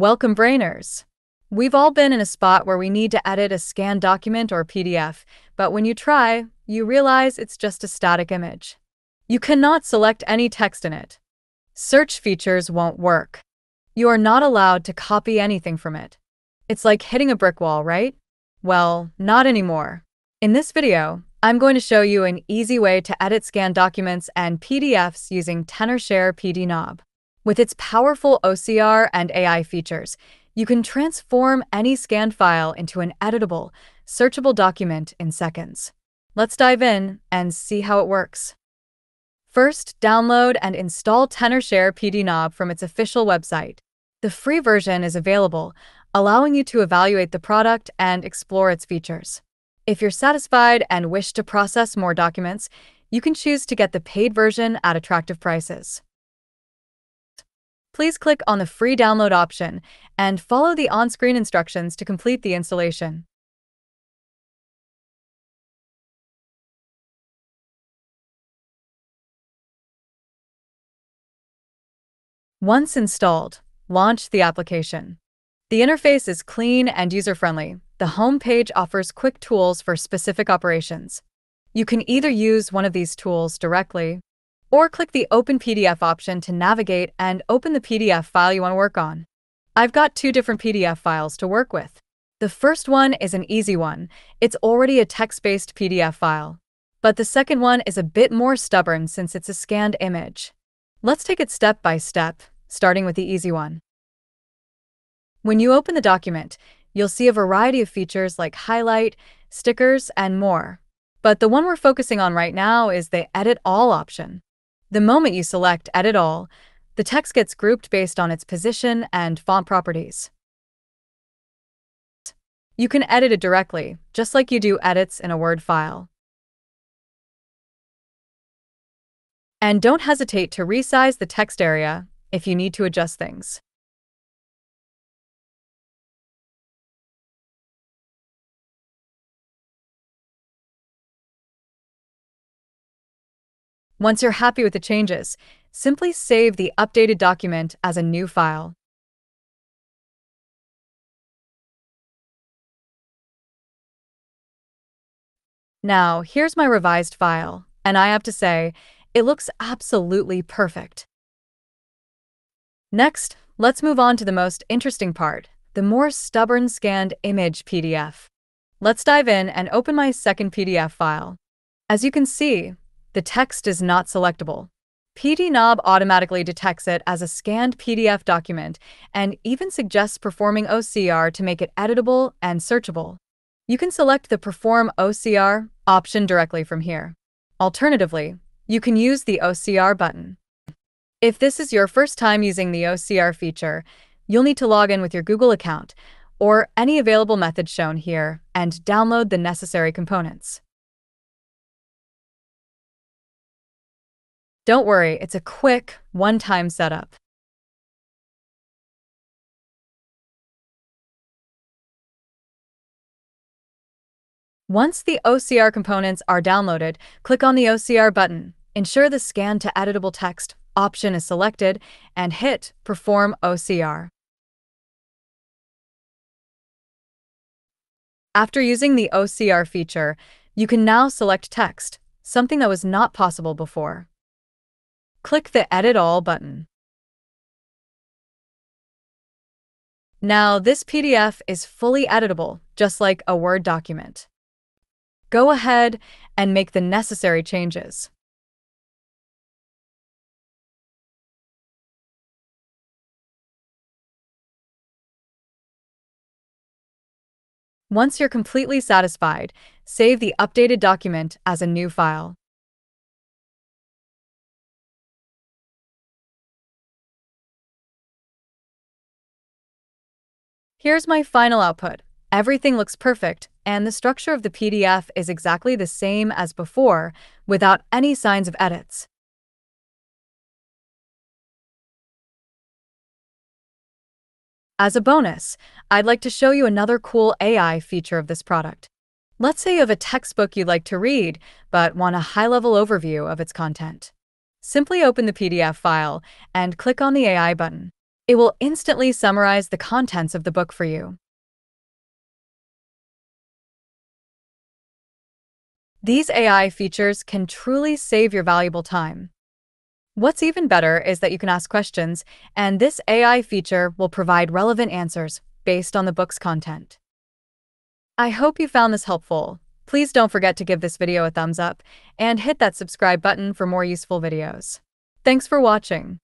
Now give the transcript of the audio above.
Welcome, brainers! We've all been in a spot where we need to edit a scanned document or PDF, but when you try, you realize it's just a static image. You cannot select any text in it. Search features won't work. You are not allowed to copy anything from it. It's like hitting a brick wall, right? Well, not anymore. In this video, I'm going to show you an easy way to edit scanned documents and PDFs using Tenorshare PDNob. With its powerful OCR and AI features, you can transform any scanned file into an editable, searchable document in seconds. Let's dive in and see how it works. First, download and install Tenorshare PDNob from its official website. The free version is available, allowing you to evaluate the product and explore its features. If you're satisfied and wish to process more documents, you can choose to get the paid version at attractive prices. Please click on the free download option and follow the on-screen instructions to complete the installation. Once installed, launch the application. The interface is clean and user-friendly. The home page offers quick tools for specific operations. You can either use one of these tools directly or click the Open PDF option to navigate and open the PDF file you want to work on. I've got two different PDF files to work with. The first one is an easy one. It's already a text-based PDF file. But the second one is a bit more stubborn since it's a scanned image. Let's take it step by step, starting with the easy one. When you open the document, you'll see a variety of features like highlight, stickers, and more. But the one we're focusing on right now is the Edit All option. The moment you select Edit All, the text gets grouped based on its position and font properties. You can edit it directly, just like you do edits in a Word file. And don't hesitate to resize the text area if you need to adjust things. Once you're happy with the changes, simply save the updated document as a new file. Now, here's my revised file, and I have to say, it looks absolutely perfect. Next, let's move on to the most interesting part, the more stubborn scanned image PDF. Let's dive in and open my second PDF file. As you can see, the text is not selectable. PDNob automatically detects it as a scanned PDF document and even suggests performing OCR to make it editable and searchable. You can select the Perform OCR option directly from here. Alternatively, you can use the OCR button. If this is your first time using the OCR feature, you'll need to log in with your Google account or any available method shown here and download the necessary components. Don't worry, it's a quick, one-time setup. Once the OCR components are downloaded, click on the OCR button, ensure the Scan to Editable Text option is selected, and hit Perform OCR. After using the OCR feature, you can now select text, something that was not possible before. Click the Edit All button. Now, this PDF is fully editable, just like a Word document. Go ahead and make the necessary changes. Once you're completely satisfied, save the updated document as a new file. Here's my final output. Everything looks perfect, and the structure of the PDF is exactly the same as before, without any signs of edits. As a bonus, I'd like to show you another cool AI feature of this product. Let's say you have a textbook you'd like to read, but want a high-level overview of its content. Simply open the PDF file and click on the AI button. It will instantly summarize the contents of the book for you. These AI features can truly save your valuable time. What's even better is that you can ask questions, and this AI feature will provide relevant answers based on the book's content. I hope you found this helpful. Please don't forget to give this video a thumbs up and hit that subscribe button for more useful videos. Thanks for watching.